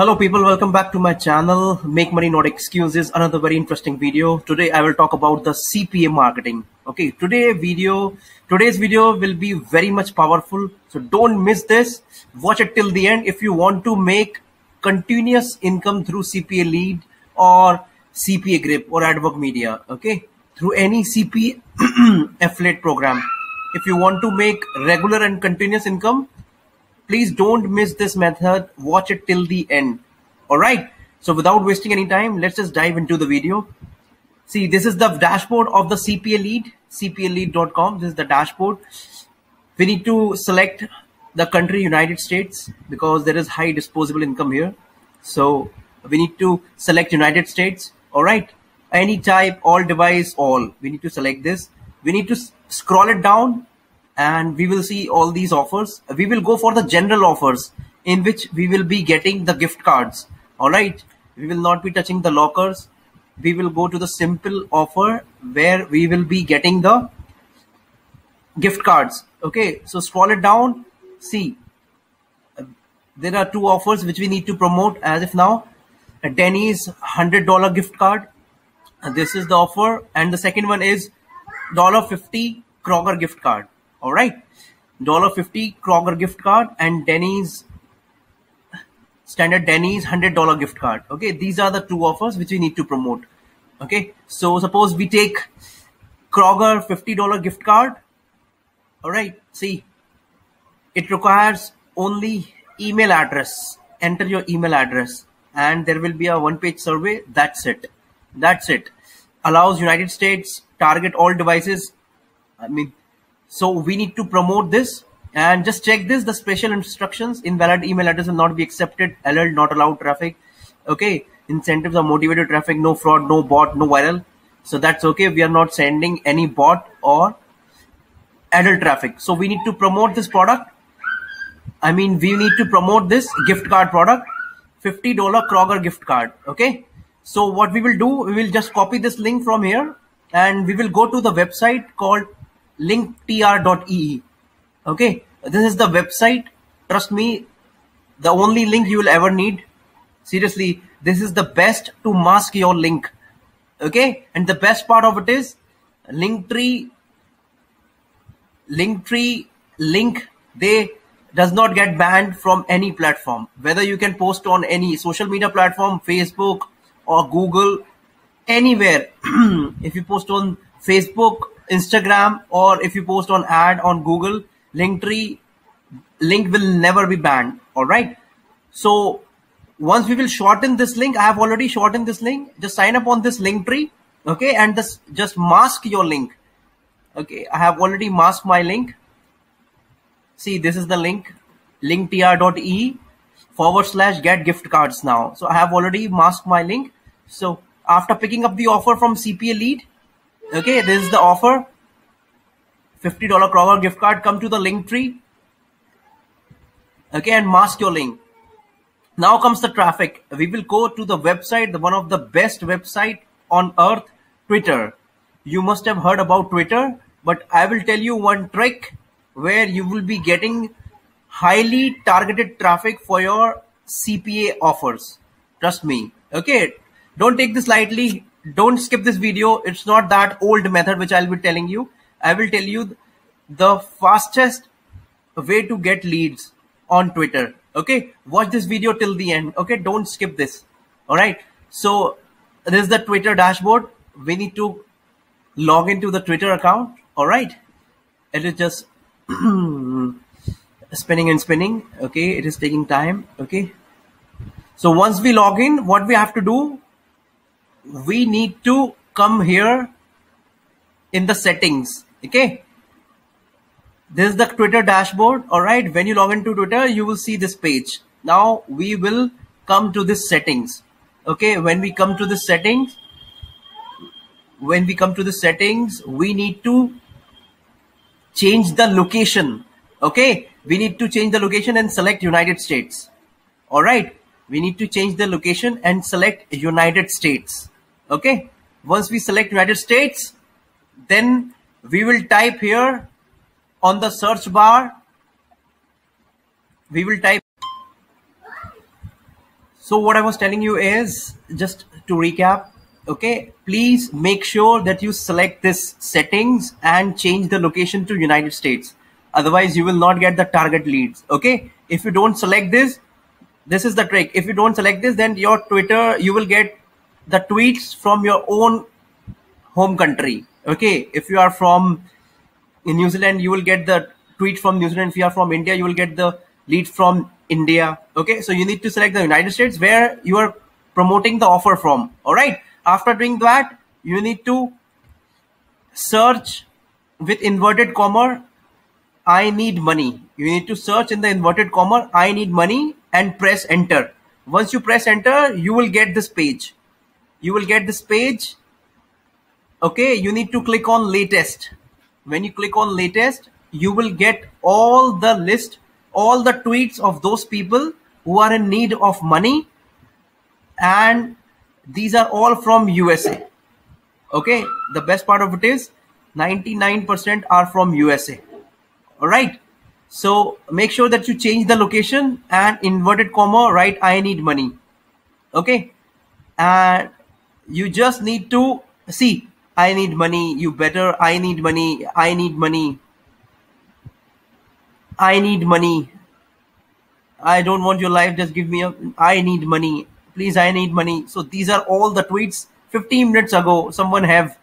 Hello people, welcome back to my channel Make Money Not Excuses, another very interesting video. Today I will talk about the CPA marketing. Okay, today's video will be very much powerful, so don't miss this. Watch it till the end if you want to make continuous income through CPA lead or CPA grip or AdWork media, okay, through any CPA affiliate program. If you want to make regular and continuous income, please don't miss this method. Watch it till the end. All right. So without wasting any time, let's just dive into the video. See, this is the dashboard of the CPA lead, CPALead.com. This is the dashboard. We need to select the country, United States, because there is high disposable income here. So we need to select United States. All right. Any type, all device, all. We need to select this. We need to scroll it down, and we will see all these offers. We will go for the general offers in which we will be getting the gift cards. All right. We will not be touching the lockers. We will go to the simple offer where we will be getting the gift cards. Okay. So scroll it down. See, there are two offers which we need to promote as if now. A Denny's $100 gift card. This is the offer. And the second one is $50 Kroger gift card. All right, $50 Kroger gift card and Denny's, standard Denny's $100 gift card. Okay, these are the two offers which we need to promote. Okay, so suppose we take Kroger $50 gift card. All right, see, it requires only email address. Enter your email address and there will be a one-page survey. That's it. That's it. Allows United States, target all devices. I mean, so we need to promote this and just check this, the special instructions, invalid email address will not be accepted, alert, not allowed traffic. Okay. Incentives are motivated traffic, no fraud, no bot, no viral. So that's okay. We are not sending any bot or adult traffic. So we need to promote this product. I mean, we need to promote this gift card product, $50 Kroger gift card. Okay. So what we will do, we will just copy this link from here and we will go to the website called Linktr.ee. Okay, this is the website. Trust me, the only link you will ever need. Seriously, this is the best to mask your link. Okay, and the best part of it is Linktree link. They does not get banned from any platform. Whether you can post on any social media platform, Facebook or Google, anywhere. If you post on Facebook, Instagram, or if you post on ad on Google, Linktree link will never be banned. All right. So once we will shorten this link, I have already shortened this link. Just sign up on this Linktree. Okay. And this just mask your link. Okay. I have already masked my link. See, this is the link, linktr.ee/get gift cards now. So I have already masked my link. So after picking up the offer from CPA lead, okay, this is the offer, $50 Kroger gift card, come to the Linktree, okay, and mask your link. Now comes the traffic. We will go to the website, one of the best website on earth, Twitter. You must have heard about Twitter, but I will tell you one trick where you will be getting highly targeted traffic for your CPA offers. Trust me. Okay, don't take this lightly. Don't skip this video. It's not that old method which I'll be telling you. I will tell you the fastest way to get leads on Twitter. Okay. Watch this video till the end. Okay. Don't skip this. All right. So this is the Twitter dashboard. We need to log into the Twitter account. All right. It is just spinning and spinning. Okay. It is taking time. Okay. So once we log in, what we have to do, we need to come here in the settings. Okay. This is the Twitter dashboard. All right. When you log into Twitter, you will see this page. Now we will come to this settings. Okay. When we come to the settings, we need to change the location. Okay. We need to change the location and select United States. All right. We need to change the location and select United States. Okay. Once we select United States, then we will type here on the search bar. We will type. So what I was telling you is, just to recap, okay, please make sure that you select this settings and change the location to United States. Otherwise, you will not get the target leads. Okay, if you don't select this, this is the trick. If you don't select this, then your Twitter, you will get the tweets from your own home country. Okay, if you are from New Zealand, you will get the tweet from New Zealand. If you are from India, you will get the lead from India. Okay, so you need to select the United States where you are promoting the offer from. All right. After doing that, you need to search with inverted comma, I need money. You need to search in the inverted comma, I need money, and press enter. Once you press enter, you will get this page. You will get this page. Okay, you need to click on latest. When you click on latest, you will get all the list, all the tweets of those people who are in need of money, and these are all from USA. Okay, the best part of it is 99% are from USA. All right, so make sure that you change the location and inverted comma, right? I need money. Okay, and you just need to see, I need money, you better, I need money, I need money, I need money, I don't want your life, just give me a, I need money, please, I need money. So these are all the tweets. 15 minutes ago, someone have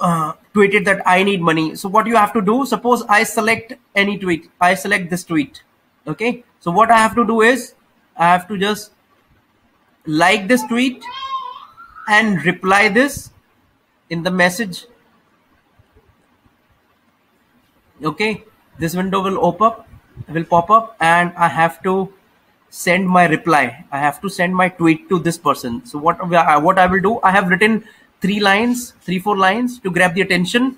tweeted that I need money. So what you have to do, suppose I select any tweet, I select this tweet. Okay, so what I have to do is, I have to just like this tweet and reply this in the message. Okay, this window will pop up and I have to send my reply. I have to send my tweet to this person. So what I will do, I have written three, four lines to grab the attention.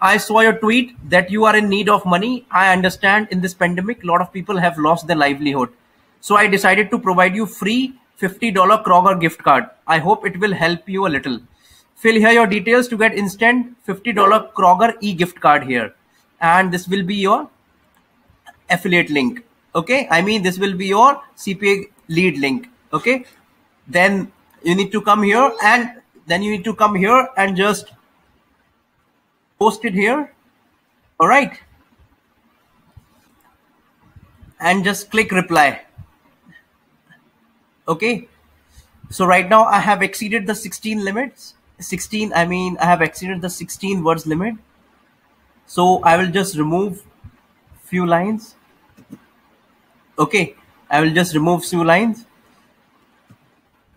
I saw your tweet that you are in need of money. I understand in this pandemic, a lot of people have lost their livelihood. So I decided to provide you free $50 Kroger gift card. I hope it will help you a little. Fill here your details to get instant $50 Kroger e-gift card here. And this will be your affiliate link. Okay, I mean, this will be your CPA lead link. Okay, then you need to come here and just post it here. All right. And just click reply. Okay, so right now I have exceeded the 16 limits. I have exceeded the 16 words limit. So I will just remove few lines. Okay, I will just remove few lines.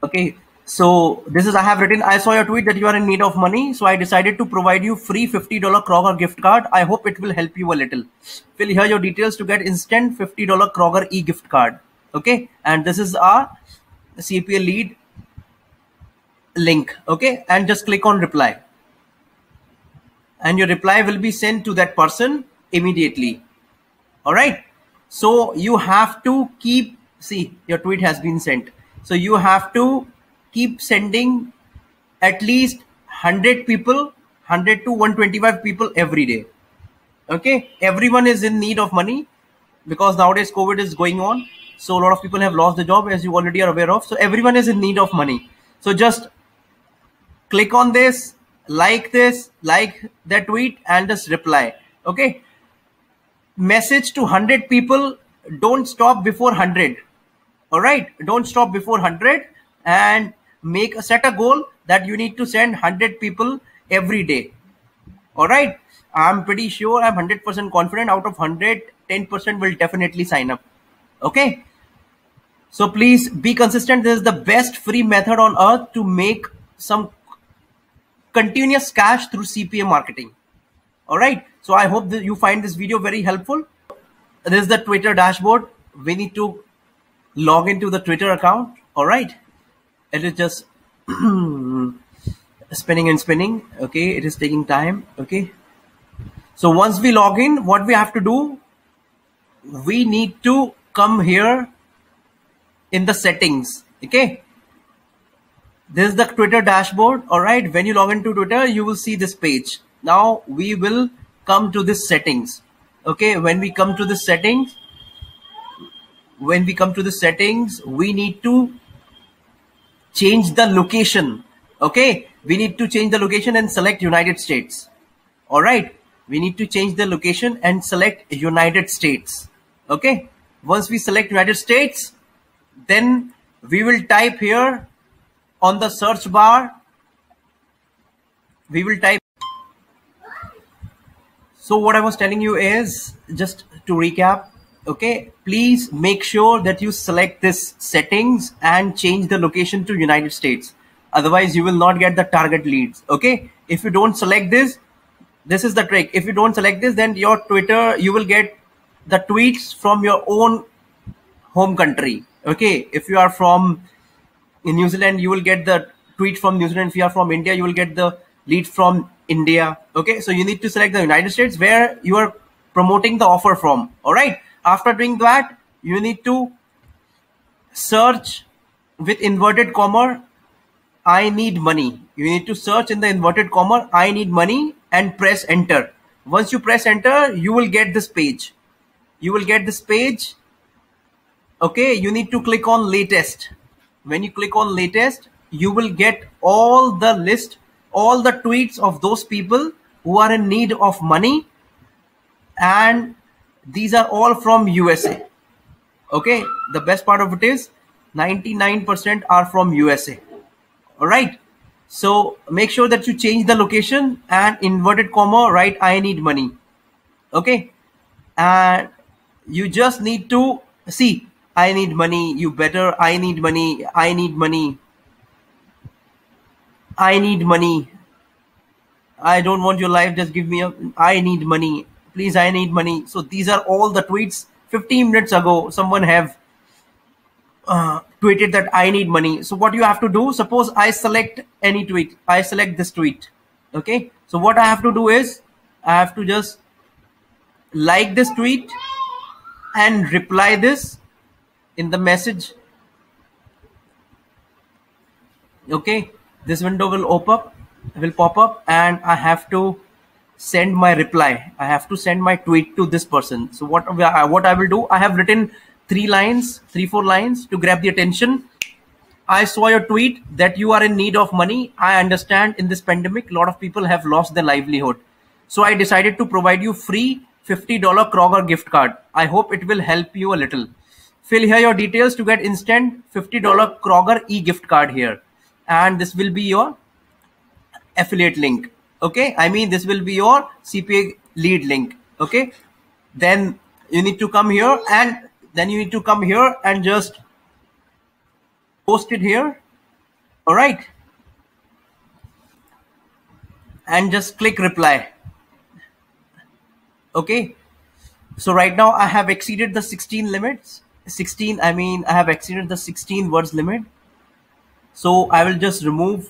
Okay, so this is, I have written, I saw your tweet that you are in need of money. So I decided to provide you free $50 Kroger gift card. I hope it will help you a little. Fill here your details to get instant $50 Kroger e-gift card. Okay, and this is our CPA lead link. Okay, and just click on reply. And your reply will be sent to that person immediately. All right. So you have to keep, see, your tweet has been sent. So you have to keep sending at least 100 people, 100 to 125 people every day. Okay. Everyone is in need of money because nowadays COVID is going on. So a lot of people have lost the job, as you already are aware of. So everyone is in need of money. So just click on this, like that tweet and just reply. Okay. Message to 100 people. Don't stop before 100. All right. Don't stop before 100 and set a goal that you need to send 100 people every day. All right. I'm pretty sure, I'm 100% confident out of 100, 10% will definitely sign up. Okay. So please be consistent. This is the best free method on earth to make some continuous cash through CPA marketing. All right. So I hope that you find this video very helpful. This is the Twitter dashboard. We need to log into the Twitter account. All right. It is just spinning and spinning. Okay. It is taking time. Okay. So once we log in, what we have to do, we need to come here in the settings. Okay. This is the Twitter dashboard. All right. When you log into Twitter, you will see this page. Now we will come to this settings. Okay. When we come to the settings, when we come to the settings, we need to change the location. Okay, we need to change the location and select United States. All right, we need to change the location and select United States. Okay, once we select United States, then we will type here on the search bar. We will type. So what I was telling you is, just to recap, okay, please make sure that you select this settings and change the location to United States. Otherwise, you will not get the target leads. Okay, if you don't select this, this is the trick. If you don't select this, then your Twitter, you will get the tweets from your own home country. Okay, if you are from New Zealand, you will get the tweet from New Zealand. If you are from India, you will get the lead from India. Okay, so you need to select the United States where you are promoting the offer from. All right. After doing that, you need to search with inverted comma, I need money. You need to search in the inverted comma, I need money, and press enter. Once you press enter, you will get this page. You will get this page. Okay, you need to click on latest. When you click on latest, you will get all the list, all the tweets of those people who are in need of money, and these are all from USA. Okay, the best part of it is 99% are from USA. All right, so make sure that you change the location and inverted comma, right, I need money. Okay, and you just need to see, I need money, you better, I need money, I need money, I need money, I don't want your life, just give me a, I need money, please, I need money. So these are all the tweets. 15 minutes ago, someone have tweeted that I need money. So what you have to do, suppose I select any tweet. I select this tweet. Okay. So what I have to do is I have to just like this tweet and reply this in the message. Okay. This window will open up, will pop up, and I have to send my reply. I have to send my tweet to this person. So what I will do, I have written three, four lines to grab the attention. I saw your tweet that you are in need of money. I understand in this pandemic, a lot of people have lost their livelihood. So I decided to provide you free $50 Kroger gift card. I hope it will help you a little. Fill here your details to get instant $50 Kroger e-gift card here. And this will be your affiliate link. Okay, I mean, this will be your CPA lead link. Okay, then you need to come here and just post it here. All right. And just click reply. Okay, so right now I have exceeded the 16 limits. 16, I mean, I have exceeded the 16 words limit. So I will just remove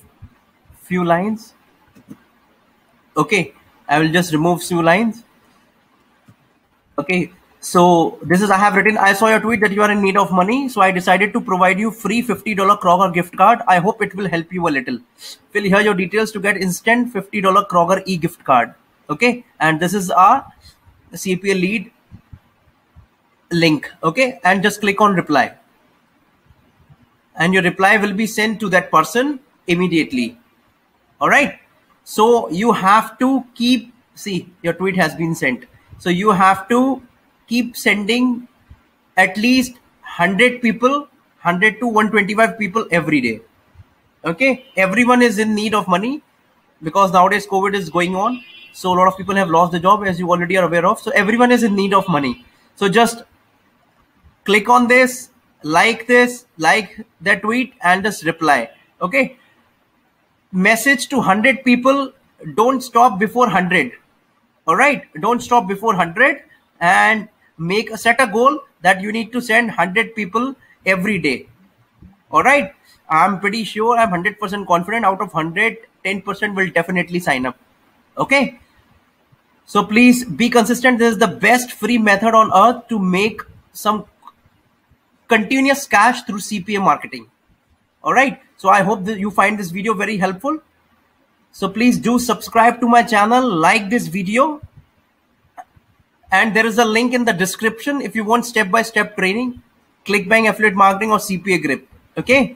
few lines. Okay, I will just remove few lines. Okay, so this is, I have written, I saw your tweet that you are in need of money. So I decided to provide you free $50 Kroger gift card. I hope it will help you a little. Fill here your details to get instant $50 Kroger e-gift card. Okay, and this is our CPA lead link. Okay, and just click on reply. And your reply will be sent to that person immediately. All right. So you have to keep, see, your tweet has been sent. So you have to keep sending at least 100 people, 100 to 125 people every day. Okay. Everyone is in need of money because nowadays COVID is going on. So a lot of people have lost their job, as you already are aware of. So everyone is in need of money. So just click on this, like that tweet, and just reply. Okay. Message to 100 people. Don't stop before 100. All right, don't stop before 100, and set a goal that you need to send 100 people every day. All right, I'm pretty sure, I'm 100% confident, out of 100, 10% will definitely sign up. Okay, so please be consistent. This is the best free method on earth to make some continuous cash through CPA marketing. All right. So I hope that you find this video very helpful. So please do subscribe to my channel, like this video. And there is a link in the description if you want step-by-step training Clickbank affiliate marketing or CPA grip. Okay.